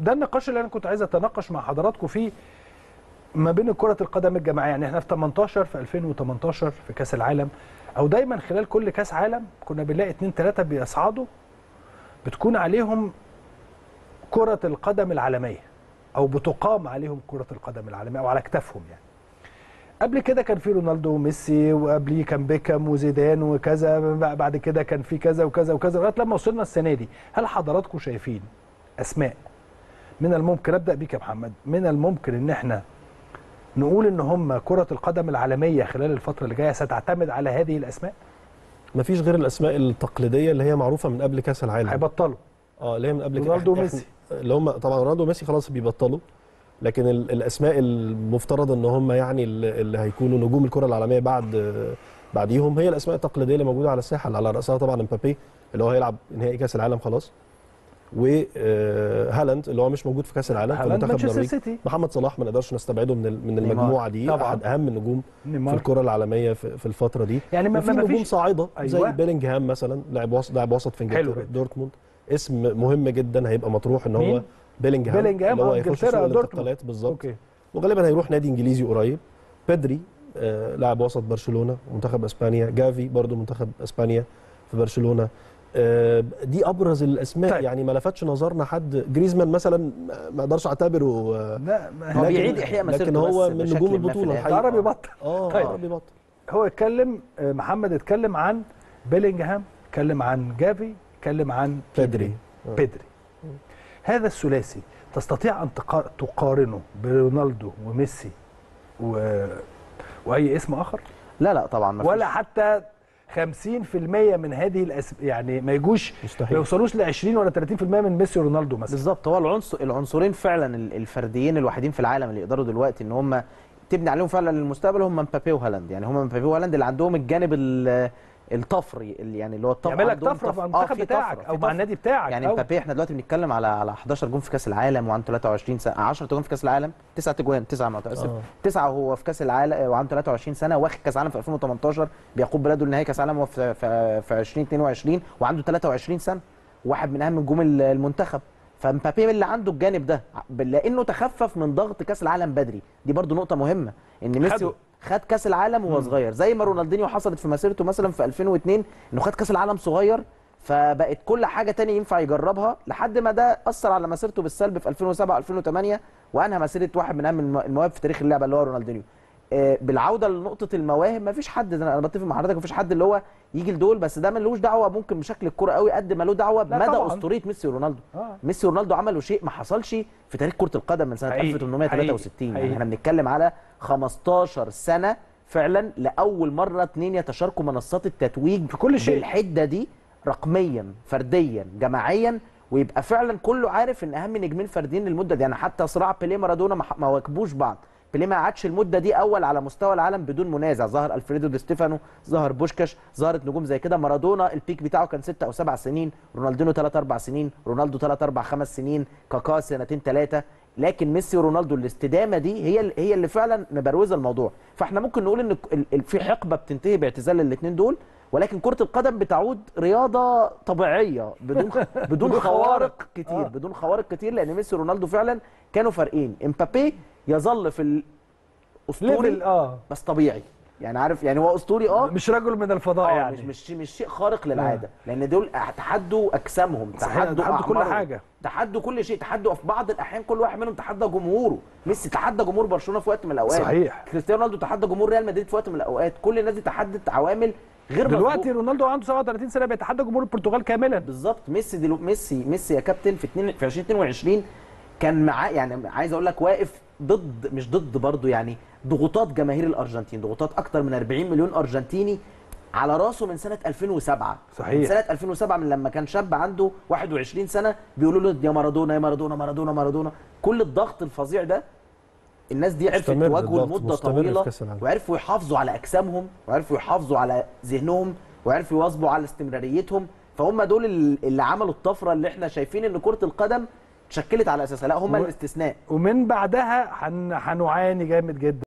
ده النقاش اللي انا كنت عايز اتناقش مع حضراتكم فيه ما بين كرة القدم الجماعية. يعني احنا في 18 في 2018 في كاس العالم، او دايما خلال كل كاس عالم كنا بنلاقي 2 3 بيصعدوا بتكون عليهم كرة القدم العالمية، او بتقام عليهم كرة القدم العالمية او على كتافهم. يعني قبل كده كان في رونالدو وميسي، وقبليه كان بيكام وزيدان وكذا، بعد كده كان في كذا وكذا وكذا لغايه لما وصلنا السنه دي. هل حضراتكم شايفين اسماء من الممكن، ابدا بيك يا محمد، من الممكن ان احنا نقول ان هم كره القدم العالميه خلال الفتره اللي جايه ستعتمد على هذه الاسماء؟ مفيش غير الاسماء التقليديه اللي هي معروفه من قبل كاس العالم. هيبطلوا اللي هي من قبل رونالدو وميسي، اللي هم طبعا رونالدو وميسي خلاص بيبطلوا، لكن الاسماء المفترض ان هم يعني اللي هيكونوا نجوم الكره العالميه بعديهم هي الاسماء التقليديه اللي موجوده على الساحه، اللي على راسها طبعا امبابي اللي هو هيلعب نهائي كاس العالم خلاص، وهالاند اللي هو مش موجود في كاس العالم في منتخب النرويج، محمد صلاح ما نقدرش نستبعده من المجموعه دي، احد اهم النجوم في الكره العالميه في الفتره دي. يعني في نجوم صاعده زي بيلينجهام مثلا، لاعب وسط في انجلترا دورتموند، اسم مهم جدا هيبقى مطروح ان هو بيلينجهام اللي هو هيخش سوق الانتقالات بالظبط، وغالبا هيروح نادي انجليزي قريب. بيدري لاعب وسط برشلونه منتخب اسبانيا، جافي برضو منتخب اسبانيا في برشلونه. دي ابرز الاسماء. طيب. يعني ما لفتش نظرنا حد. جريزمان مثلا ما اقدرش اعتبره، لا هو بيعيد احياء مسيرته، لكن هو من نجوم البطوله الحقيقه. عربي بطل. طيب. عربي بطل. هو اتكلم محمد، اتكلم عن بيلينجهام، اتكلم عن جافي، اتكلم عن بيدري. هذا الثلاثي تستطيع ان تقارنه برونالدو وميسي واي اسم اخر؟ لا طبعا ما فيش، ولا حتى 50% من هذه يعني ما يجوش، ما يوصلوش ل 20 ولا 30% من ميسي ورونالدو مثلا. بالظبط، هو العنصرين فعلا الفرديين الوحيدين في العالم اللي يقدروا دلوقتي ان هم تبني عليهم فعلا للمستقبل هم مبابي وهالاند. يعني هم مبابي وهالاند اللي عندهم الجانب الطفري، يعني اللي هو الطفره يعمل لك طفره في المنتخب بتاعك او مع النادي بتاعك. يعني مبابي احنا دلوقتي بنتكلم على 11 جون في كاس العالم، وعنده 23 سنه، 10 جون في كاس العالم، 9 وهو في كاس العالم وعنده 23 سنه، واخد كاس العالم في 2018، بيقود بلاده لنهائي كاس العالم في 2022 وعنده 23 سنه، واحد من اهم نجوم المنتخب. فمبابي اللي عنده الجانب ده لانه تخفف من ضغط كاس العالم بدري، دي برضو نقطه مهمه، ان ميسي خد كاس العالم وهو صغير، زي ما رونالدينيو حصلت في مسيرته مثلا في 2002 انه خد كاس العالم صغير، فبقت كل حاجه تانية ينفع يجربها، لحد ما ده اثر على مسيرته بالسلب في 2007 2008 وانهى مسيره واحد من اهم المواهب في تاريخ اللعبه اللي هو رونالدينيو. بالعوده لنقطه المواهب، مفيش حد، انا بتفق مع حضرتك، مفيش حد اللي هو يجي لدول، بس ده ملوش دعوه ممكن بشكل الكوره قوي قد ما له دعوه بمدى اسطوريه ميسي ورونالدو. ميسي ورونالدو عملوا شيء ما حصلش في تاريخ كره القدم من سنه 1863، يعني احنا بنتكلم على 15 سنه فعلا لاول مره اثنين يتشاركوا منصات التتويج في كل شيء بالحده دي، رقميا فرديا جماعيا، ويبقى فعلا كله عارف ان اهم نجمين فرديين للمده دي. يعني حتى صراع بيليه مارادونا ما واكبوش بعض، بيليه ما قعدش المده دي اول على مستوى العالم بدون منازع، ظهر الفريدو دي ستيفانو، ظهر بوشكاش، ظهرت نجوم زي كده. مارادونا البيك بتاعه كان 6 أو 7 سنين، رونالدينو 3 4 سنين، رونالدو 3 4 5 سنين، كاكا 2 3 سنين، لكن ميسي ورونالدو الاستدامه دي هي اللي فعلا مبروزه الموضوع. فاحنا ممكن نقول ان في حقبه بتنتهي باعتزال الاثنين دول، ولكن كره القدم بتعود رياضه طبيعيه بدون خوارق كتير، بدون خوارق كتير، لان ميسي ورونالدو فعلا كانوا فارقين. امبابي يظل في الاسطوري بس طبيعي، يعني عارف، يعني هو اسطوري مش رجل من الفضاء، يعني مش شيء خارق للعاده، لان دول تحدوا اجسامهم، تحدوا كل حاجه، تحدوا كل شيء، تحدوا في بعض الاحيان كل واحد منهم تحدى جمهوره. ميسي تحدى جمهور برشلونه في وقت من الاوقات، صحيح، كريستيانو رونالدو تحدى جمهور ريال مدريد في وقت من الاوقات، كل الناس دي تحدت عوامل غير دلوقتي. رونالدو عنده 37 سنه بيتحدى جمهور البرتغال كاملا. بالظبط. ميسي يا كابتن في 2022 كان معاه، يعني عايز اقول لك واقف ضد، مش ضد برضه، يعني ضغوطات جماهير الارجنتين، ضغوطات اكتر من 40 مليون ارجنتيني على راسه من سنه 2007. صحيح. من سنه 2007، من لما كان شاب عنده 21 سنه بيقولوا له يا مارادونا يا مارادونا مارادونا مارادونا. كل الضغط الفظيع ده الناس دي عرفت تواجهه لمده طويله، وعرفوا يحافظوا على اجسامهم، وعرفوا يحافظوا على ذهنهم، وعرفوا يواظبوا على استمراريتهم. فهم دول اللي عملوا الطفره اللي احنا شايفين ان كره القدم اتشكلت على اساسها، لا هم الاستثناء، ومن بعدها هنعاني جامد جدا.